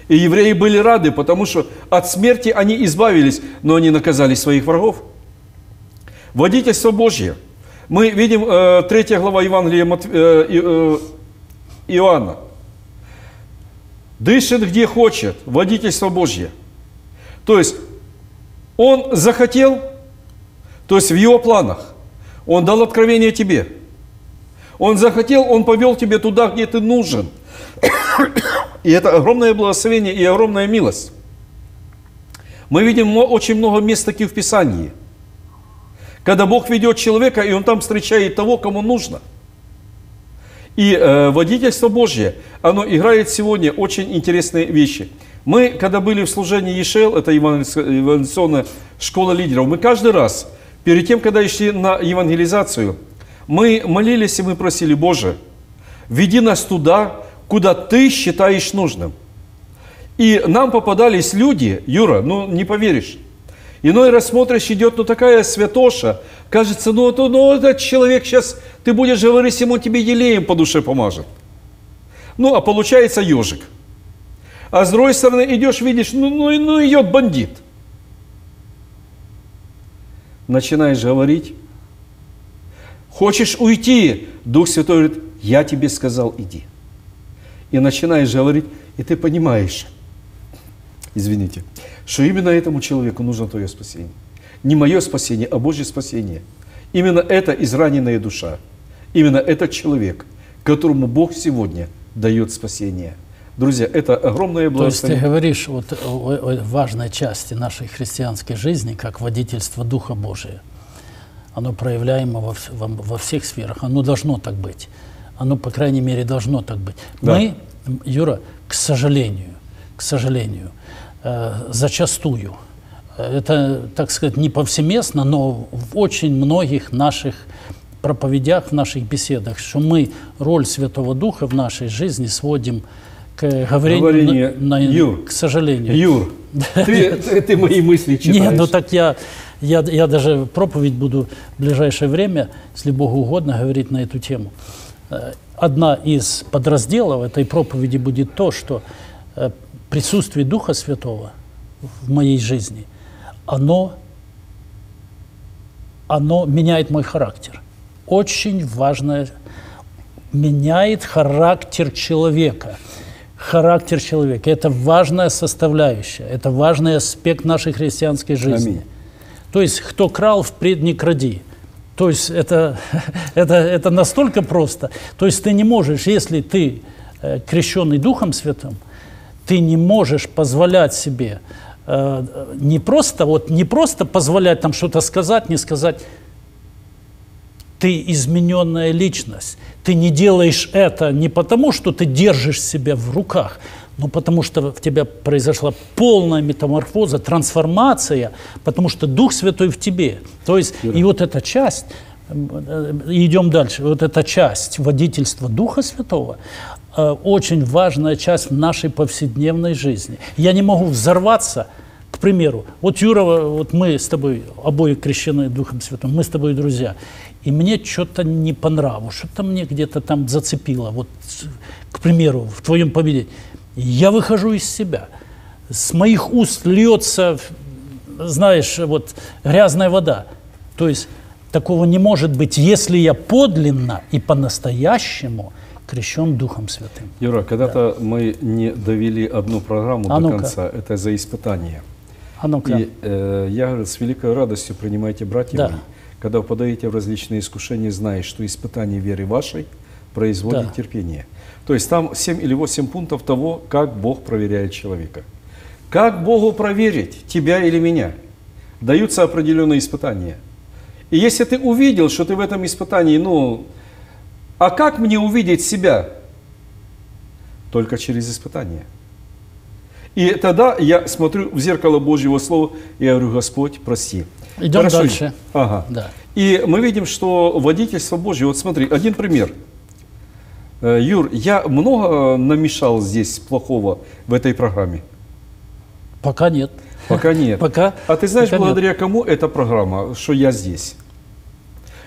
И евреи были рады, потому что от смерти они избавились, но они наказали своих врагов. Водительство Божье. Мы видим э, третья глава Евангелия Матфе... э, э, Иоанна. Дышит, где хочет. Водительство Божье. То есть, он захотел, то есть в его планах. Он дал откровение тебе. Он захотел, он повел тебе туда, где ты нужен. И это огромное благословение и огромная милость. Мы видим очень много мест таких в Писании. Когда Бог ведет человека, и он там встречает того, кому нужно. И э, водительство Божье, оно играет сегодня очень интересные вещи. Мы, когда были в служении Ешель, это евангелиционная школа лидеров, мы каждый раз Перед тем, когда шли на евангелизацию, мы молились и мы просили: Боже, веди нас туда, куда Ты считаешь нужным. И нам попадались люди, Юра, ну не поверишь, иной раз смотришь, идет, ну такая святоша, кажется, ну, ну, ну этот человек сейчас, ты будешь говорить ему, тебе елеем по душе помажет. Ну, а получается ежик. А с другой стороны идешь, видишь, ну, ну, ну идет бандит. Начинаешь говорить, хочешь уйти, Дух Святой говорит: я тебе сказал, иди. И начинаешь говорить, и ты понимаешь, извините, что именно этому человеку нужно твое спасение. Не мое спасение, а Божье спасение. Именно это израненная душа, именно этот человек, которому Бог сегодня дает спасение. Друзья, это огромное благословение. То есть ты говоришь вот, о, о важной части нашей христианской жизни, как водительство Духа Божия. Оно проявляемо во, во, во всех сферах. Оно должно так быть. Оно, по крайней мере, должно так быть. Да. Мы, Юра, к сожалению, к сожалению, э, зачастую, это, так сказать, не повсеместно, но в очень многих наших проповедях, в наших беседах, что мы роль Святого Духа в нашей жизни сводим к говорению, говорение, на, на, Юр, к сожалению. Юр, ты, ты, ты мои мысли читаешь. Нет, ну так я, я, я даже проповедь буду в ближайшее время, если Богу угодно, говорить на эту тему. Одна из подразделов этой проповеди будет то, что присутствие Духа Святого в моей жизни, оно, оно меняет мой характер. Очень важное, меняет характер человека. Характер человека – это важная составляющая, это важный аспект нашей христианской жизни. Аминь. То есть, кто крал, впредь не кради. То есть, это, это, это настолько просто. То есть, ты не можешь, если ты э, крещенный Духом Святым, ты не можешь позволять себе э, не, просто, вот, не просто позволять там что-то сказать, не сказать. Ты измененная личность. Ты не делаешь это не потому, что ты держишь себя в руках, но потому что в тебя произошла полная метаморфоза, трансформация, потому что Дух Святой в тебе. То есть, Юра. И вот эта часть, идем дальше, вот эта часть водительства Духа Святого, очень важная часть нашей повседневной жизни. Я не могу взорваться. К примеру, вот Юра, вот мы с тобой, обои крещены Духом Святым, мы с тобой друзья, и мне что-то не по нраву, что-то мне где-то там зацепило, вот, к примеру, в твоем поведении. Я выхожу из себя, с моих уст льется, знаешь, вот, грязная вода. То есть такого не может быть, если я подлинно и по-настоящему крещен Духом Святым. Юра, когда-то да. мы не довели одну программу а до конца, это за испытание. А ну-ка. И э, я говорю, с великой радостью принимайте, братья да. мои, когда вы подаете в различные искушения, зная, что испытание веры вашей производит да. терпение. То есть там семь или восемь пунктов того, как Бог проверяет человека. Как Богу проверить, тебя или меня? Даются определенные испытания. И если ты увидел, что ты в этом испытании, ну, а как мне увидеть себя? Только через испытание. И тогда я смотрю в зеркало Божьего Слова, и я говорю: Господь, прости. Идем Хорошо. дальше. Ага. Да. И мы видим, что водительство Божье. Вот смотри, один пример. Юр, я много намешал здесь плохого в этой программе? Пока нет. Пока нет. Пока, а ты знаешь, благодаря нет. кому эта программа, что я здесь?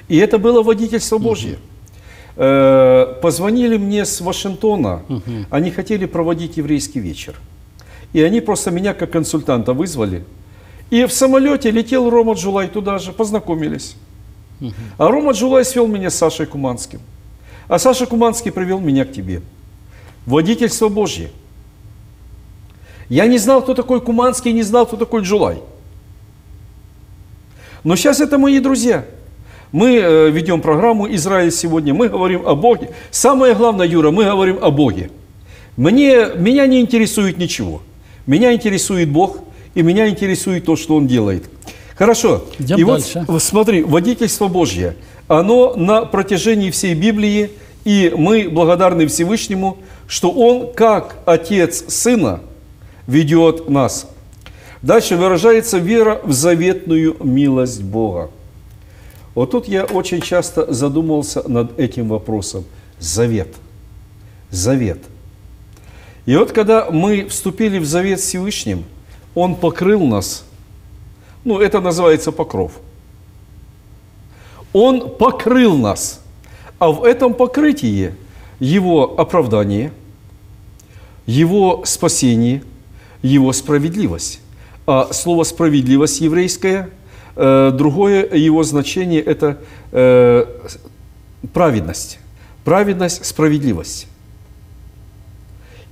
И это было водительство Божье. Угу. Позвонили мне с Вашингтона. Угу. Они хотели проводить еврейский вечер. И они просто меня как консультанта вызвали. И в самолете летел Рома Джулай туда же, познакомились. Угу. А Рома Джулай свел меня с Сашей Куманским. А Саша Куманский привел меня к тебе. Водительство Божье. Я не знал, кто такой Куманский, не знал, кто такой Джулай. Но сейчас это мои друзья. Мы ведем программу «Израиль сегодня», мы говорим о Боге. Самое главное, Юра, мы говорим о Боге. Мне, меня не интересует ничего. Меня интересует Бог, и меня интересует то, что Он делает. Хорошо. Идем и дальше. Вот смотри, водительство Божье. Оно на протяжении всей Библии, и мы благодарны Всевышнему, что Он, как Отец Сына, ведет нас. Дальше выражается вера в заветную милость Бога. Вот тут я очень часто задумывался над этим вопросом. Завет. Завет. И вот когда мы вступили в завет с Всевышним, Он покрыл нас. Ну, это называется покров. Он покрыл нас. А в этом покрытии Его оправдание, Его спасение, Его справедливость. А слово «справедливость» еврейское – другое его значение – это э, праведность. Праведность, справедливость.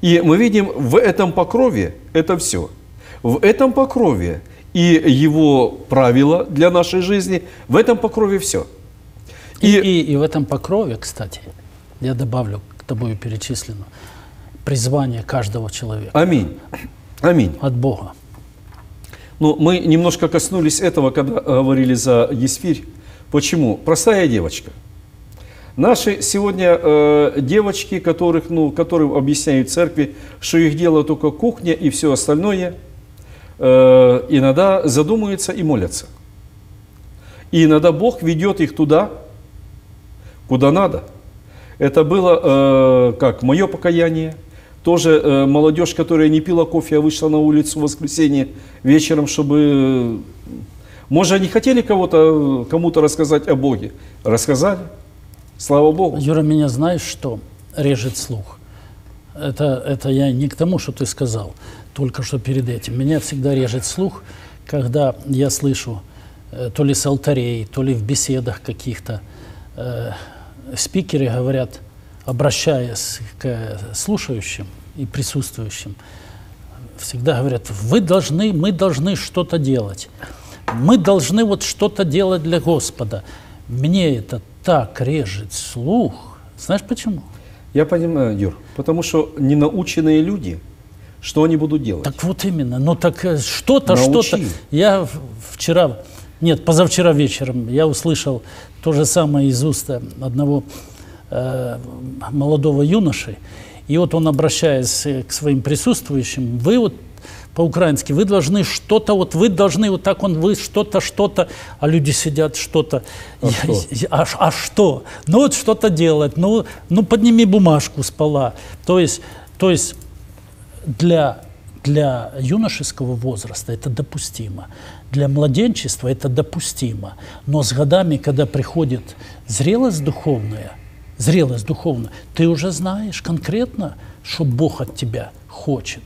И мы видим в этом покрове это все. В этом покрове и его правила для нашей жизни, в этом покрове все. И, и, и, и в этом покрове, кстати, я добавлю к тобою перечислено, призвание каждого человека. Аминь. Аминь. От Бога. Ну, мы немножко коснулись этого, когда говорили за Есфирь. Почему? Простая девочка. Наши сегодня э, девочки, которых, ну, которым объясняют в церкви, что их дело только кухня и все остальное, э, иногда задумываются и молятся. И иногда Бог ведет их туда, куда надо. Это было э, как мое покаяние. Тоже э, молодежь, которая не пила кофе, а вышла на улицу в воскресенье вечером, чтобы... Может, они хотели кого-то, кому-то рассказать о Боге? Рассказали. Слава Богу. Юра, меня знаешь, что режет слух? Это, это я не к тому, что ты сказал, только что перед этим. Меня всегда режет слух, когда я слышу э, то ли с алтарей, то ли в беседах каких-то э, спикеры говорят... обращаясь к слушающим и присутствующим, всегда говорят, вы должны, мы должны что-то делать. Мы должны вот что-то делать для Господа. Мне это так режет слух. Знаешь почему? Я понимаю, Юр, потому что ненаученные люди, что они будут делать? Так вот именно, ну так что-то, что-то. Я вчера, нет, позавчера вечером я услышал то же самое из уст одного молодого юноши, и вот он, обращаясь к своим присутствующим, вы вот по-украински, вы должны что-то, вот вы должны, вот так он, вы что-то, что-то, а люди сидят, что-то, а, что? а, а что? Ну вот что-то делать, ну, ну подними бумажку с пола. То есть, то есть для, для юношеского возраста это допустимо. Для младенчества это допустимо. Но с годами, когда приходит зрелость духовная, зрелость духовная, ты уже знаешь конкретно, что Бог от тебя хочет.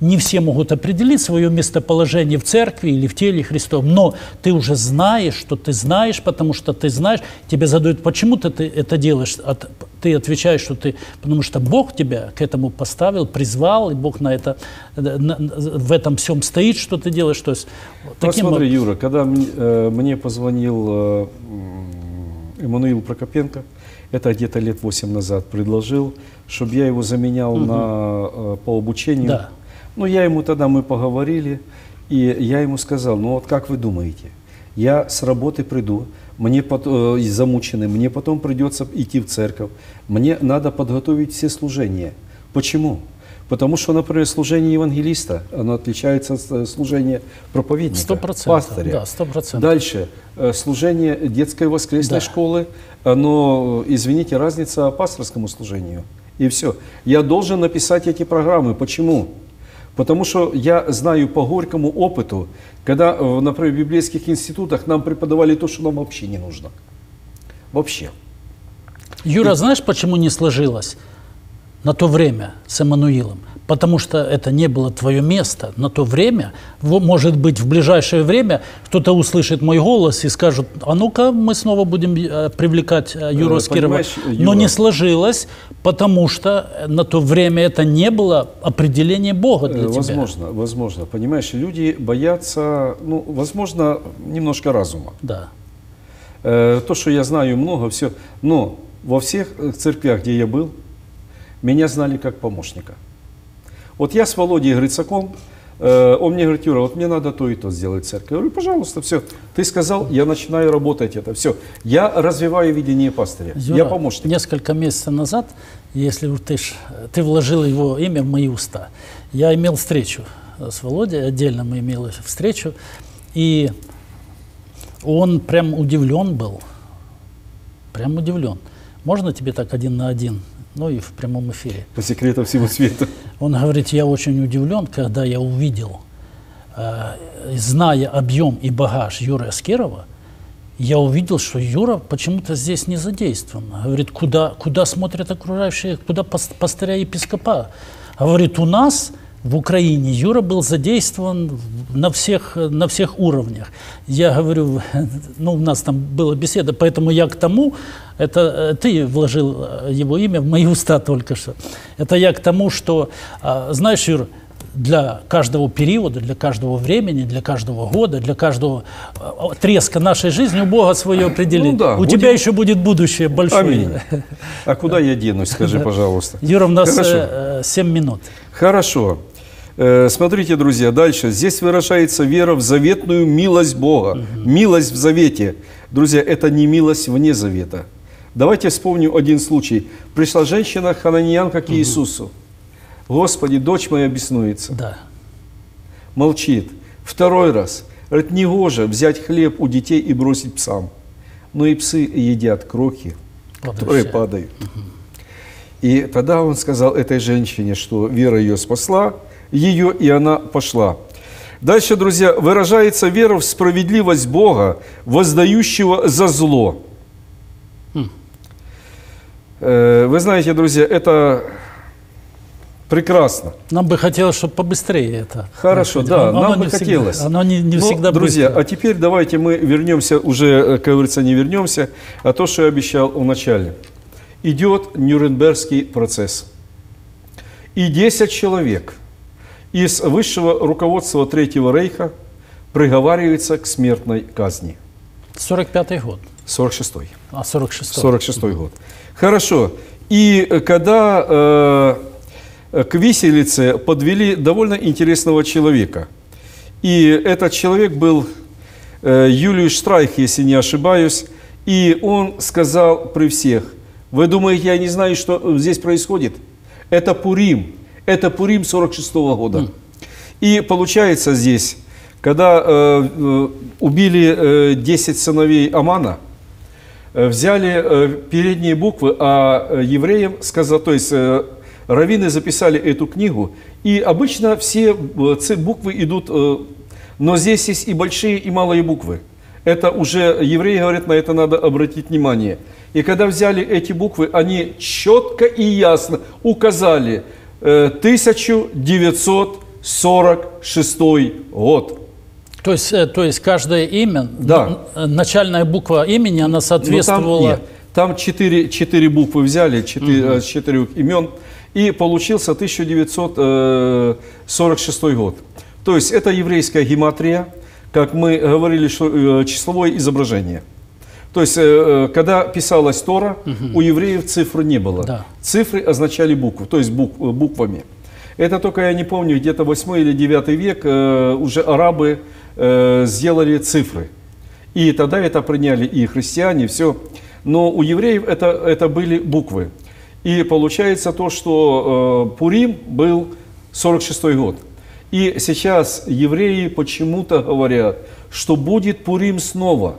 Не все могут определить свое местоположение в церкви или в теле Христовом, но ты уже знаешь, что ты знаешь, потому что ты знаешь. Тебе задают, почему ты это делаешь, ты отвечаешь, что ты, потому что Бог тебя к этому поставил, призвал, и Бог на это, на, в этом всем стоит, что ты делаешь. То есть, таким... Посмотри, Юра, когда мне позвонил Эммануил Прокопенко, это где-то лет восемь назад, предложил, чтобы я его заменял угу. на, по обучению. Да. Ну, я ему тогда, мы поговорили, и я ему сказал, ну вот как вы думаете, я с работы приду, мне потом, э, замученный, мне потом придется идти в церковь, мне надо подготовить все служения. Почему? Потому что, например, служение евангелиста, оно отличается от служения проповедника, сто процентов, пастыря. Да, сто процентов. Дальше, служение детской воскресной да. школы, оно, извините, разница пасторскому служению. И все. Я должен написать эти программы. Почему? Потому что я знаю по горькому опыту, когда, например, в библейских институтах нам преподавали то, что нам вообще не нужно. Вообще. Юра, И... знаешь, почему не сложилось? На то время с Эммануилом, потому что это не было твое место. На то время, может быть, в ближайшее время кто-то услышит мой голос и скажет, а ну-ка, мы снова будем привлекать Юру Аскерова. Но не сложилось, потому что на то время это не было определение Бога для тебя. Возможно, возможно. Понимаешь, люди боятся, ну, возможно, немножко разума. Да. То, что я знаю много, все. Но во всех церквях, где я был, меня знали как помощника. Вот я с Володей Грицаком, э, он мне говорит, Юра, вот мне надо то и то сделать в церкви. Я говорю, пожалуйста, все, ты сказал, я начинаю работать это, все. Я развиваю видение пастыря, Юра, я помощник. Несколько месяцев назад, если ты, ж, ты вложил его имя в мои уста, я имел встречу с Володей, отдельно мы имели встречу, и он прям удивлен был, Прям удивлен. Можно тебе так один на один? Ну и в прямом эфире. По секрету всего света. Он говорит, я очень удивлен, когда я увидел, э, зная объем и багаж Юры Аскерова, я увидел, что Юра почему-то здесь не задействован. Говорит, куда, куда смотрят окружающие, куда пастыря епископа. Говорит, у нас в Украине Юра был задействован на всех, на всех уровнях. Я говорю, ну у нас там была беседа, поэтому я к тому, это ты вложил его имя в мои уста только что. Это я к тому, что, знаешь, Юр, для каждого периода, для каждого времени, для каждого года, для каждого треска нашей жизни у Бога свое определение. Ну, да, у будем... тебя еще будет будущее большое. Аминь. А куда я денусь, скажи, пожалуйста. Юра, у нас Хорошо. семь минут. Хорошо. Смотрите, друзья, дальше. Здесь выражается вера в заветную милость Бога. Угу. Милость в завете. Друзья, это не милость вне завета. Давайте вспомним один случай. Пришла женщина хананеянка к Иисусу. Господи, дочь моя беснуется. Да. Молчит. Второй раз. Говорит, негоже взять хлеб у детей и бросить псам. Но и псы едят крохи, которые падают. Угу. И тогда он сказал этой женщине, что вера ее спасла, ее и она пошла. Дальше, друзья, выражается вера в справедливость Бога, воздающего за зло. Хм. Вы знаете, друзья, это... прекрасно. Нам бы хотелось, чтобы побыстрее это. Хорошо, происходило. Да, оно, нам оно бы хотелось. Всегда, оно не, не Но, всегда друзья, быстро. А теперь давайте мы вернемся, уже, как говорится, не вернемся, а то, что я обещал в начале. Идет Нюрнбергский процесс. И десять человек из высшего руководства Третьего Рейха приговариваются к смертной казни. сорок пятый год. сорок шестой. А, сорок шестой. сорок шестой год. Хорошо. И когда... Э, к виселице подвели довольно интересного человека. И этот человек был э, Юлий Штрайх, если не ошибаюсь. И он сказал при всех, вы думаете, я не знаю, что здесь происходит? Это Пурим. Это Пурим сорок шестого года. Mm. И получается здесь, когда э, убили э, десять сыновей Амана, э, взяли э, передние буквы, а евреям сказали, то есть... Э, раввины записали эту книгу, и обычно все буквы идут, но здесь есть и большие, и малые буквы. Это уже, евреи говорят, на это надо обратить внимание. И когда взяли эти буквы, они четко и ясно указали тысяча девятьсот сорок шестой год. То есть, то есть каждое имя, да. Начальная буква имени, она соответствовала... Там четыре буквы взяли, четыре, с четырех имен. И получился тысяча девятьсот сорок шестой год. То есть это еврейская гематрия, как мы говорили, что числовое изображение. То есть когда писалась Тора, угу. у евреев цифр не было. Да. Цифры означали буквы, то есть бук, буквами. Это только, я не помню, где-то восьмой или девятый век уже арабы сделали цифры. И тогда это приняли и христиане, все. Но у евреев это, это были буквы. И получается то, что э, Пурим был сорок шестой год. И сейчас евреи почему-то говорят, что будет Пурим снова.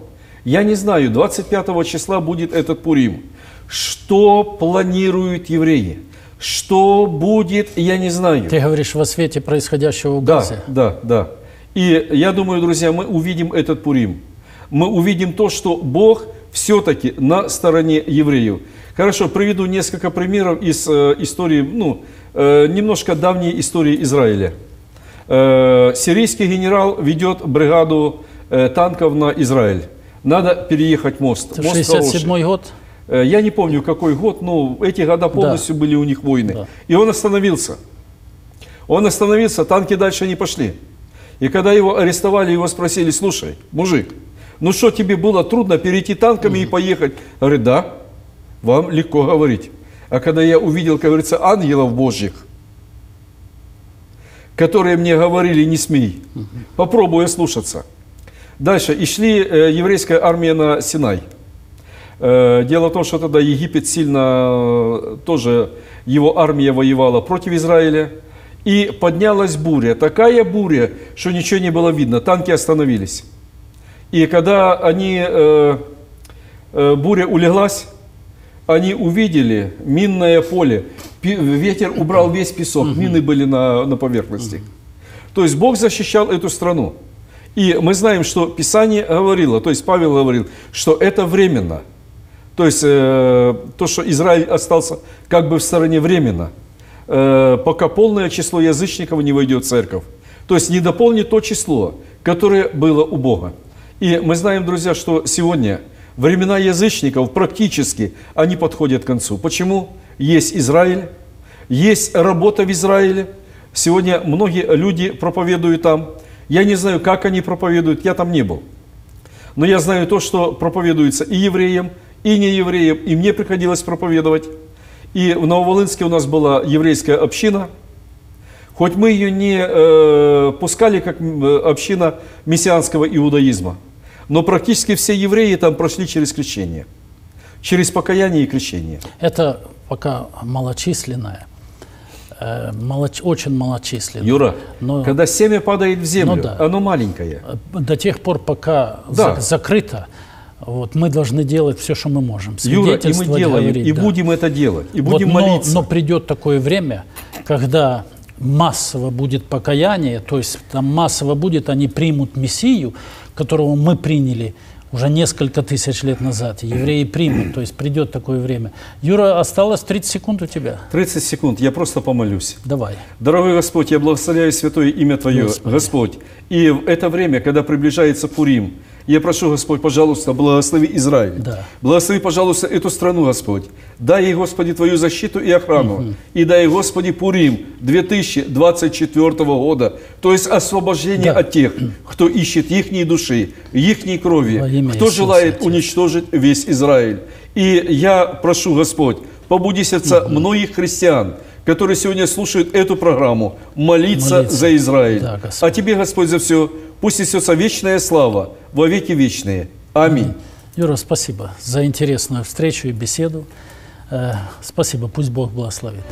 Я не знаю, двадцать пятого числа будет этот Пурим. Что планируют евреи? Что будет, я не знаю. Ты говоришь во свете происходящего в Газе. Да, да, да. И я думаю, друзья, мы увидим этот Пурим. Мы увидим то, что Бог все-таки на стороне евреев. Хорошо, приведу несколько примеров из э, истории, ну, э, немножко давней истории Израиля. Э, сирийский генерал ведет бригаду э, танков на Израиль. Надо переехать мост. Это шестьдесят седьмой год? Э, я не помню, какой год, но эти года полностью да. были у них войны. Да. И он остановился. Он остановился, танки дальше не пошли. И когда его арестовали, его спросили, слушай, мужик, ну что, тебе было трудно перейти танками mm-hmm. и поехать? Говорит, да. Вам легко говорить. А когда я увидел, как говорится, ангелов Божьих, которые мне говорили, не смей, попробую слушаться. Дальше. И шли еврейская армия на Синай. Дело в том, что тогда Египет сильно, тоже его армия воевала против Израиля. И поднялась буря. Такая буря, что ничего не было видно. Танки остановились. И когда они... буря улеглась, они увидели минное поле, ветер убрал весь песок, мины были на, на поверхности. То есть Бог защищал эту страну. И мы знаем, что Писание говорило, то есть Павел говорил, что это временно. То есть э, то, что Израиль остался как бы в стороне временно, э, пока полное число язычников не войдет в церковь. То есть не дополнит то число, которое было у Бога. И мы знаем, друзья, что сегодня времена язычников практически, они подходят к концу. Почему? Есть Израиль, есть работа в Израиле. Сегодня многие люди проповедуют там. Я не знаю, как они проповедуют, я там не был. Но я знаю то, что проповедуется и евреям, и неевреям, и мне приходилось проповедовать. И в Нововолынске у нас была еврейская община. Хоть мы ее не э, пускали, как община мессианского иудаизма, но практически все евреи там прошли через крещение, через покаяние и крещение. Это пока малочисленное. Малоч, очень малочисленно. Юра, но, когда семя падает в землю, ну да, оно маленькое. До тех пор, пока да. за, закрыто, вот, мы должны делать все, что мы можем. Юра, и мы делаем, говорить, и да. будем это делать, и вот, будем но, молиться. Но придет такое время, когда массово будет покаяние, то есть там массово будет, они примут Мессию, которого мы приняли уже несколько тысяч лет назад, евреи примут, то есть придет такое время. Юра, осталось тридцать секунд у тебя. тридцать секунд, я просто помолюсь. Давай. Дорогой Господь, я благословляю святое имя Твое, Господи. Господь. И в это время, когда приближается Пурим, я прошу, Господь, пожалуйста, благослови Израиль. Да. Благослови, пожалуйста, эту страну, Господь. Дай ей, Господи, Твою защиту и охрану. Угу. И дай, Господи, Пурим две тысячи двадцать четвёртого года. То есть освобождение да. от тех, кто ищет ихней души, ихней крови, кто Иисуса, желает Отец. Уничтожить весь Израиль. И я прошу, Господь, побуди сердца угу. многих христиан, которые сегодня слушают эту программу, молиться, молиться. За Израиль. Да, а Тебе, Господь, за все. Пусть несется вечная слава во веки вечные. Аминь. Юра, спасибо за интересную встречу и беседу. Спасибо. Пусть Бог благословит.